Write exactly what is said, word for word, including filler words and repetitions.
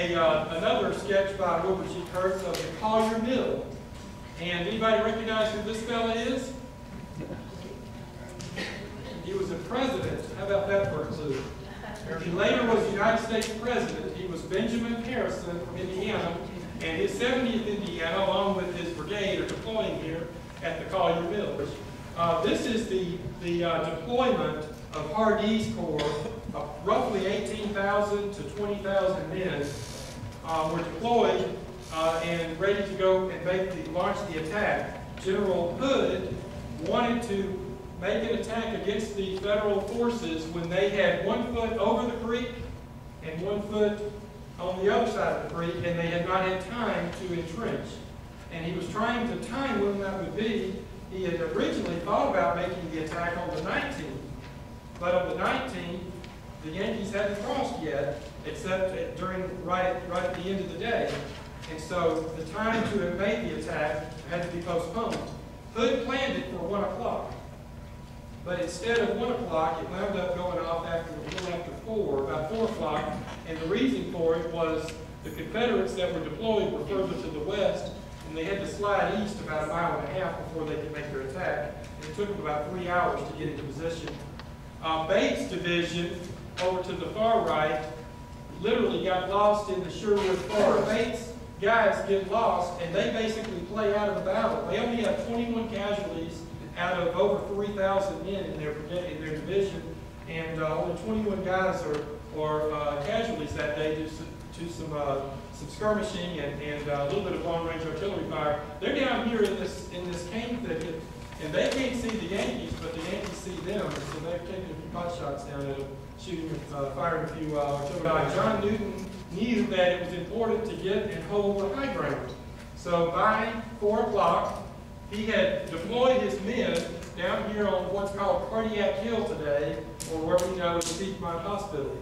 a, uh, another sketch by Robert G. Kurtz of the Collier Mill. And anybody recognize who this fella is? He was a president. How about that for a clue? He later was the United States president. He was Benjamin Harrison from Indiana, and his seventieth Indiana, along with his brigade, are deploying here at the Collier Mill. Uh, this is the, the uh, deployment of Hardee's Corps, uh, roughly eighteen thousand to twenty thousand men uh, were deployed uh, and ready to go and make the, launch the attack. General Hood wanted to make an attack against the federal forces when they had one foot over the creek and one foot on the other side of the creek, and they had not had time to entrench. And he was trying to time when that would be. He had originally thought about making the attack on the nineteenth, but on the nineteenth, the Yankees hadn't crossed yet, except at, during right, right at the end of the day. And so the time to invade the attack had to be postponed. Hood planned it for one o'clock. But instead of one o'clock, it wound up going off after a little after four, about four o'clock, and the reason for it was the Confederates that were deployed were further to the west, and they had to slide east about a mile and a half before they could make their attack. And it took them about three hours to get into position. Uh, Bates' division, over to the far right, literally got lost in the Sherwood Forest. Bates' guys get lost, and they basically play out of the battle. They only have twenty-one casualties out of over three thousand men in their, in their division, and uh, only twenty-one guys are, are uh, casualties that day due to, to some, uh, some skirmishing and, and uh, a little bit of long-range artillery fire. They're down here in this, in this cane thicket, and they can't see the Yankees, but the Yankees see them, and so they've taken a few pot shots down at them, shooting, uh, firing a few uh, artillery fire. John Newton knew that it was important to get and hold the high ground. So by four o'clock, he had deployed his men down here on what's called Cardiac Hill today, or what we know as Piedmont Hospital.